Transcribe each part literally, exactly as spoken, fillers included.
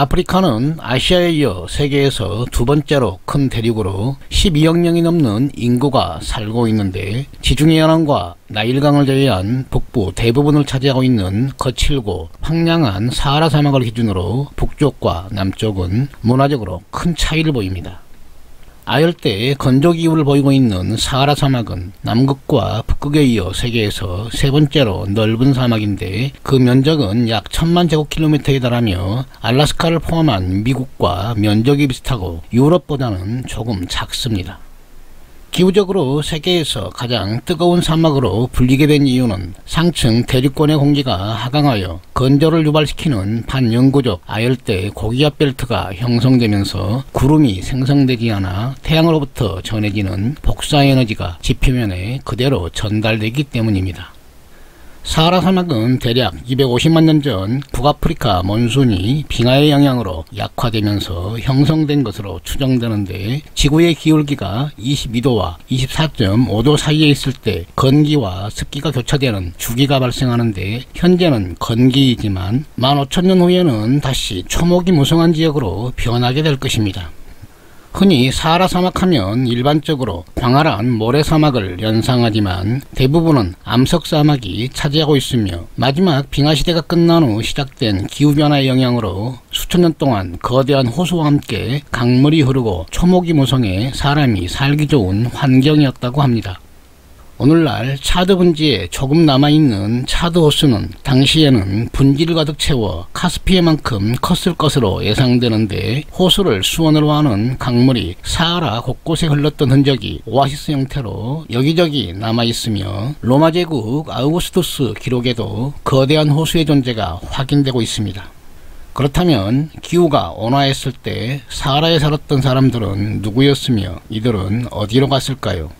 아프리카는 아시아에 이어 세계에서 두 번째로 큰 대륙으로 십이억 명이 넘는 인구가 살고 있는데, 지중해 연안과 나일강을 제외한 북부 대부분을 차지하고 있는 거칠고 황량한 사하라 사막을 기준으로 북쪽과 남쪽은 문화적으로 큰 차이를 보입니다. 아열대의 건조기후를 보이고 있는 사하라 사막은 남극과 북극에 이어 세계에서 세 번째로 넓은 사막인데, 그 면적은 약 천만 제곱킬로미터에 달하며 알라스카를 포함한 미국과 면적이 비슷하고 유럽보다는 조금 작습니다. 기후적으로 세계에서 가장 뜨거운 사막으로 불리게 된 이유는 상층 대륙권의 공기가 하강하여 건조를 유발시키는 반영구적 아열대 고기압 벨트가 형성되면서 구름이 생성되지 않아 태양으로부터 전해지는 복사 에너지가 지표면에 그대로 전달되기 때문입니다. 사하라 사막은 대략 이백오십만 년 전 북아프리카 몬순이 빙하의 영향으로 약화되면서 형성된 것으로 추정되는데, 지구의 기울기가 이십이 도와 이십사 점 오 도 사이에 있을 때 건기와 습기가 교차되는 주기가 발생하는데, 현재는 건기이지만 만 오천 년 후에는 다시 초목이 무성한 지역으로 변하게 될 것입니다. 흔히 사하라 사막하면 일반적으로 광활한 모래사막을 연상하지만 대부분은 암석사막이 차지하고 있으며, 마지막 빙하시대가 끝난 후 시작된 기후변화의 영향으로 수천 년 동안 거대한 호수와 함께 강물이 흐르고 초목이 무성해 사람이 살기 좋은 환경이었다고 합니다. 오늘날 차드 분지에 조금 남아있는 차드 호수는 당시에는 분지를 가득 채워 카스피해만큼 컸을 것으로 예상되는데, 호수를 수원으로 하는 강물이 사하라 곳곳에 흘렀던 흔적이 오아시스 형태로 여기저기 남아있으며, 로마제국 아우구스투스 기록에도 거대한 호수의 존재가 확인되고 있습니다. 그렇다면 기후가 온화했을 때 사하라에 살았던 사람들은 누구였으며 이들은 어디로 갔을까요?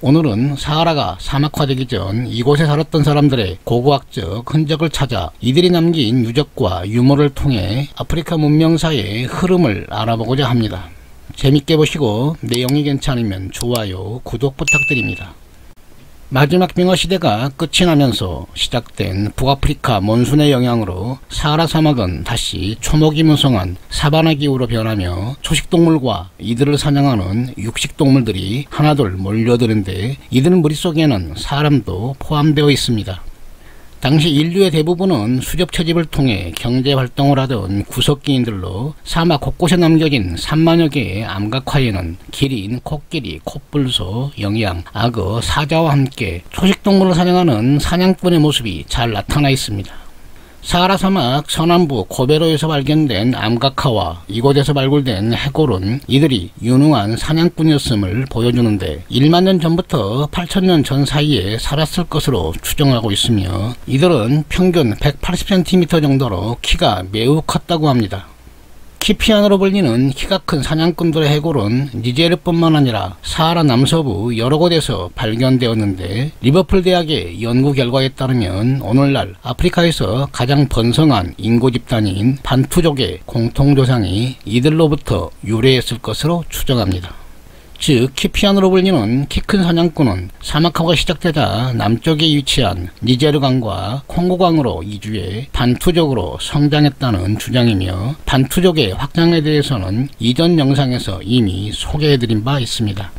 오늘은 사하라가 사막화되기 전 이곳에 살았던 사람들의 고고학적 흔적을 찾아 이들이 남긴 유적과 유물을 통해 아프리카 문명사의 흐름을 알아보고자 합니다. 재밌게 보시고 내용이 괜찮으면 좋아요, 구독 부탁드립니다. 마지막 빙하시대가 끝이 나면서 시작된 북아프리카 몬순의 영향으로 사하라 사막은 다시 초목이 무성한 사바나 기후로 변하며, 초식동물과 이들을 사냥하는 육식동물들이 하나둘 몰려드는데, 이들 무리속에는 사람도 포함되어 있습니다. 당시 인류의 대부분은 수렵 채집을 통해 경제활동을 하던 구석기인들로, 사막 곳곳에 남겨진 삼만여 개의 암각화에는 기린, 코끼리, 코뿔소, 영양, 악어, 사자와 함께 초식동물을 사냥하는 사냥꾼의 모습이 잘 나타나 있습니다. 사하라 사막 서남부 고베로에서 발견된 암각화와 이곳에서 발굴된 해골은 이들이 유능한 사냥꾼이었음을 보여주는데, 일만 년 전부터 팔천 년 전 사이에 살았을 것으로 추정하고 있으며, 이들은 평균 백팔십 센티미터 정도로 키가 매우 컸다고 합니다. 키피안으로 불리는 키가 큰 사냥꾼들의 해골은 니제르뿐만 아니라 사하라 남서부 여러 곳에서 발견되었는데, 리버풀 대학의 연구 결과에 따르면 오늘날 아프리카에서 가장 번성한 인구 집단인 반투족의 공통조상이 이들로부터 유래했을 것으로 추정합니다. 즉, 키피안으로 불리는 키 큰 사냥꾼은 사막화가 시작되자 남쪽에 위치한 니제르강과 콩고강으로 이주해 반투족으로 성장했다는 주장이며, 반투족의 확장에 대해서는 이전 영상에서 이미 소개해드린 바 있습니다.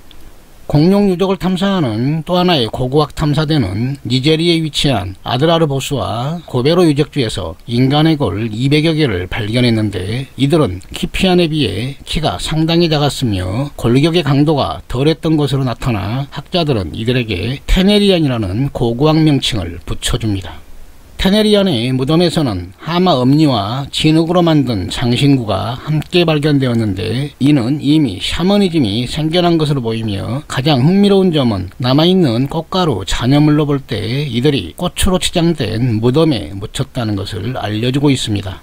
공룡 유적을 탐사하는 또 하나의 고고학 탐사대는 니제리에 위치한 아드라르보스와 고베로 유적지에서 인간의 골 이백여 개를 발견했는데, 이들은 키피안에 비해 키가 상당히 작았으며 골격의 강도가 덜했던 것으로 나타나 학자들은 이들에게 테네리안이라는 고고학 명칭을 붙여줍니다. 테네리안의 무덤에서는 하마 엄니와 진흙으로 만든 장신구가 함께 발견되었는데, 이는 이미 샤머니즘이 생겨난 것으로 보이며, 가장 흥미로운 점은 남아있는 꽃가루 잔여물로 볼 때 이들이 꽃으로 치장된 무덤에 묻혔다는 것을 알려주고 있습니다.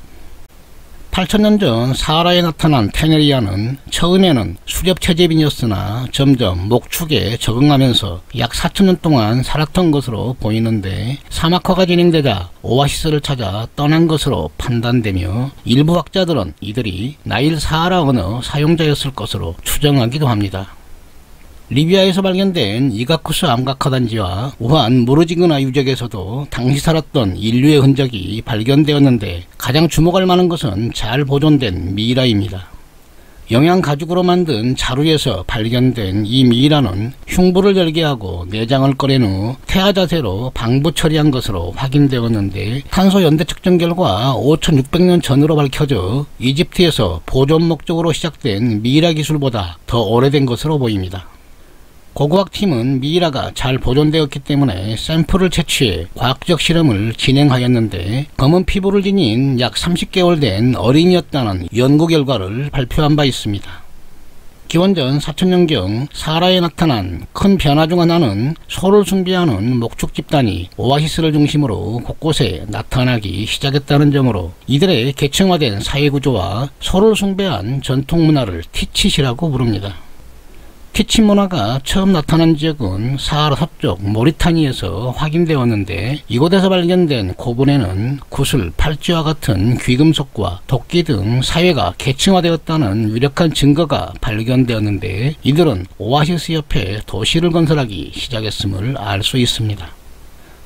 팔천 년 전 사하라에 나타난 테네리안은 처음에는 수렵 채집인이었으나 점점 목축에 적응하면서 약 사천 년 동안 살았던 것으로 보이는데, 사막화가 진행되자 오아시스를 찾아 떠난 것으로 판단되며, 일부 학자들은 이들이 나일 사하라 언어 사용자였을 것으로 추정하기도 합니다. 리비아에서 발견된 이가쿠스 암각화단지와 우한 모르지그나 유적에서도 당시 살았던 인류의 흔적이 발견되었는데 가장 주목할 만한 것은 잘 보존된 미이라입니다. 영양가죽으로 만든 자루에서 발견된 이 미이라는 흉부를 절개하고 내장을 꺼낸 후 태아 자세로 방부 처리한 것으로 확인되었는데 탄소 연대 측정 결과 오천육백 년 전으로 밝혀져 이집트에서 보존 목적으로 시작된 미이라 기술보다 더 오래된 것으로 보입니다. 고고학팀은 미이라가 잘 보존되었기 때문에 샘플을 채취해 과학적 실험을 진행하였는데 검은 피부를 지닌 약 삼십 개월 된 어린이였다는 연구 결과를 발표한 바 있습니다. 기원전 사천 년경 사하라에 나타난 큰 변화 중 하나는 소를 숭배하는 목축 집단이 오아시스를 중심으로 곳곳에 나타나기 시작했다는 점으로 이들의 계층화된 사회구조와 소를 숭배한 전통문화를 티칫이라고 부릅니다. 티칫 문화가 처음 나타난 지역은 사하라 서쪽 모리타니에서 확인되었는데 이곳에서 발견된 고분에는 구슬, 팔찌와 같은 귀금속과 도끼 등 사회가 계층화되었다는 유력한 증거가 발견되었는데 이들은 오아시스 옆에 도시를 건설하기 시작했음을 알 수 있습니다.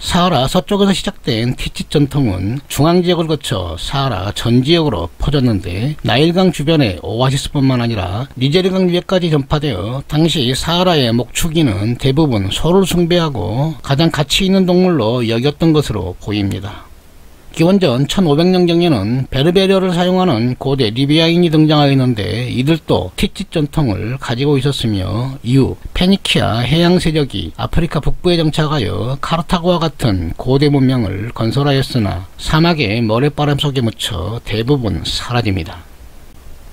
사하라 서쪽에서 시작된 티칫 전통은 중앙지역을 거쳐 사하라 전지역으로 퍼졌는데 나일강 주변의 오아시스뿐만 아니라 니제르강 위에까지 전파되어 당시 사하라의 목축인은 대부분 소를 숭배하고 가장 가치 있는 동물로 여겼던 것으로 보입니다. 기원전 천오백 년경에는 베르베리어를 사용하는 고대 리비아인이 등장하였는데 이들도 티칫 전통을 가지고 있었으며 이후 페니키아 해양 세력이 아프리카 북부에 정착하여 카르타고와 같은 고대 문명을 건설하였으나 사막의 모래바람 속에 묻혀 대부분 사라집니다.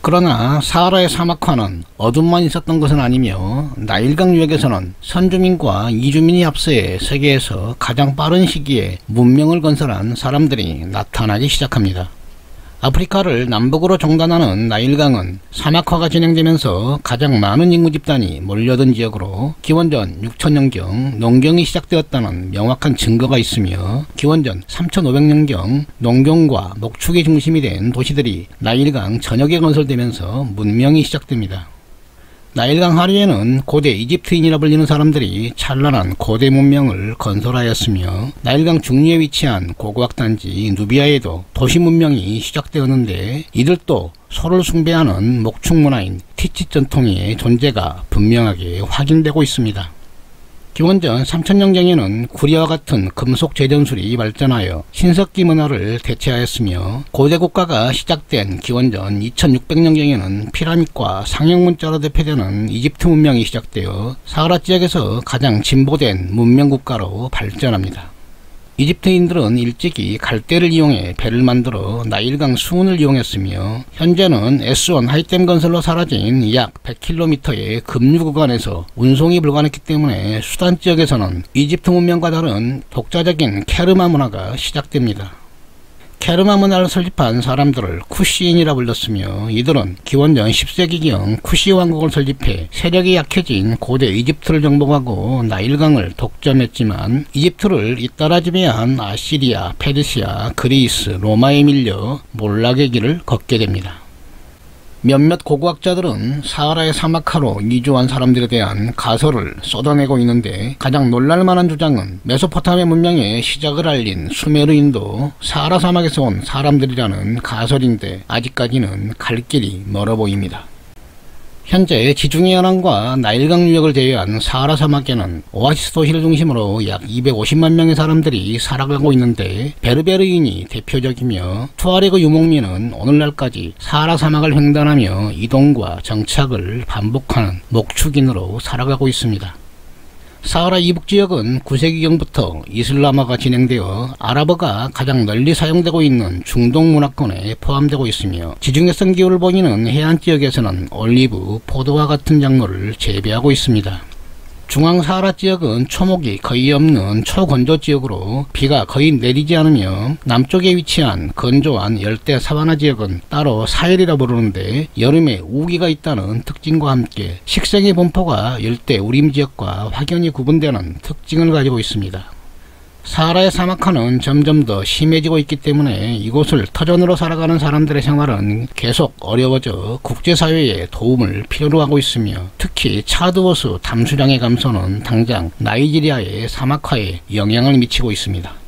그러나 사하라의 사막화는 어둠만 있었던 것은 아니며 나일강 유역에서는 선주민과 이주민이 합세해 세계에서 가장 빠른 시기에 문명을 건설한 사람들이 나타나기 시작합니다. 아프리카를 남북으로 종단하는 나일강은 사막화가 진행되면서 가장 많은 인구 집단이 몰려든 지역으로 기원전 육천 년경 농경이 시작되었다는 명확한 증거가 있으며 기원전 삼천오백 년경 농경과 목축이 중심이 된 도시들이 나일강 전역에 건설되면서 문명이 시작됩니다. 나일강 하류에는 고대 이집트인이라 불리는 사람들이 찬란한 고대 문명을 건설하였으며 나일강 중류에 위치한 고고학단지 누비아에도 도시 문명이 시작되었는데 이들도 소를 숭배하는 목축 문화인 티칫 전통의 존재가 분명하게 확인되고 있습니다. 기원전 삼천 년경에는 구리와 같은 금속 제전술이 발전하여 신석기 문화를 대체하였으며 고대 국가가 시작된 기원전 이천육백 년경에는 피라밋과 상형문자로 대표되는 이집트 문명이 시작되어 사하라 지역에서 가장 진보된 문명국가로 발전합니다. 이집트인들은 일찍이 갈대를 이용해 배를 만들어 나일강 수운을 이용했으며 현재는 에스원 하이댐 건설로 사라진 약 백 킬로미터의 급류 구간에서 운송이 불가능했기 때문에 수단 지역에서는 이집트 문명과 다른 독자적인 케르마 문화가 시작됩니다. 케르마 문화를 설립한 사람들을 쿠시인이라 불렀으며 이들은 기원전 십 세기경 쿠시 왕국을 설립해 세력이 약해진 고대 이집트를 정복하고 나일강을 독점했지만 이집트를 잇따라 지배한 아시리아, 페르시아, 그리스, 로마에 밀려 몰락의 길을 걷게 됩니다. 몇몇 고고학자들은 사하라의 사막화로 이주한 사람들에 대한 가설을 쏟아내고 있는데 가장 놀랄만한 주장은 메소포타미아 문명의 시작을 알린 수메르인도 사하라 사막에서 온 사람들이라는 가설인데 아직까지는 갈 길이 멀어 보입니다. 현재 지중해 연안과 나일강 유역을 제외한 사하라 사막에는 오아시스 도시를 중심으로 약 이백오십만 명의 사람들이 살아가고 있는데 베르베르인이 대표적이며 투아레그 유목민은 오늘날까지 사하라 사막을 횡단하며 이동과 정착을 반복하는 목축인으로 살아가고 있습니다. 사하라 이북지역은 구 세기경부터 이슬람화가 진행되어 아랍어가 가장 널리 사용되고 있는 중동문화권에 포함되고 있으며 지중해성 기후를 보이는 해안지역에서는 올리브, 포도와 같은 작물을 재배하고 있습니다. 중앙사하라 지역은 초목이 거의 없는 초건조지역으로 비가 거의 내리지 않으며 남쪽에 위치한 건조한 열대 사바나 지역은 따로 사헬이라 부르는데 여름에 우기가 있다는 특징과 함께 식생의 분포가 열대 우림 지역과 확연히 구분되는 특징을 가지고 있습니다. 사하라의 사막화는 점점 더 심해지고 있기 때문에 이곳을 터전으로 살아가는 사람들의 생활은 계속 어려워져 국제사회에 도움을 필요로 하고 있으며, 특히 차드호수 담수량의 감소는 당장 나이지리아의 사막화에 영향을 미치고 있습니다.